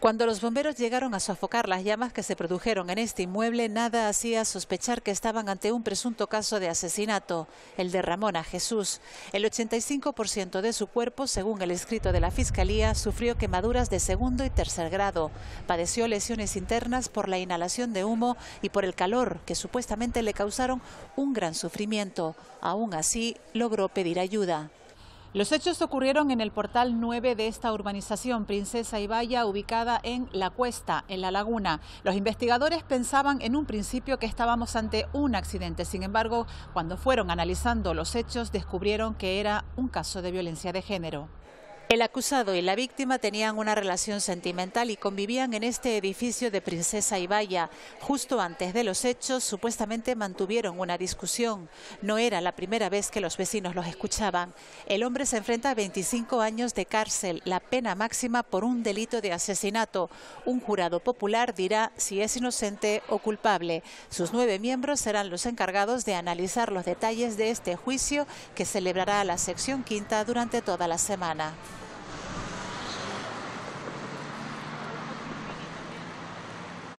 Cuando los bomberos llegaron a sofocar las llamas que se produjeron en este inmueble, nada hacía sospechar que estaban ante un presunto caso de asesinato, el de Ramona Jesús. El 85% de su cuerpo, según el escrito de la Fiscalía, sufrió quemaduras de segundo y tercer grado. Padeció lesiones internas por la inhalación de humo y por el calor, que supuestamente le causaron un gran sufrimiento. Aún así, logró pedir ayuda. Los hechos ocurrieron en el portal 9 de esta urbanización, Princesa y Valla, ubicada en La Cuesta, en La Laguna. Los investigadores pensaban en un principio que estábamos ante un accidente. Sin embargo, cuando fueron analizando los hechos, descubrieron que era un caso de violencia de género. El acusado y la víctima tenían una relación sentimental y convivían en este edificio de Princesa y Valla. Justo antes de los hechos, supuestamente mantuvieron una discusión. No era la primera vez que los vecinos los escuchaban. El hombre se enfrenta a 25 años de cárcel, la pena máxima por un delito de asesinato. Un jurado popular dirá si es inocente o culpable. Sus 9 miembros serán los encargados de analizar los detalles de este juicio que celebrará la sección quinta durante toda la semana.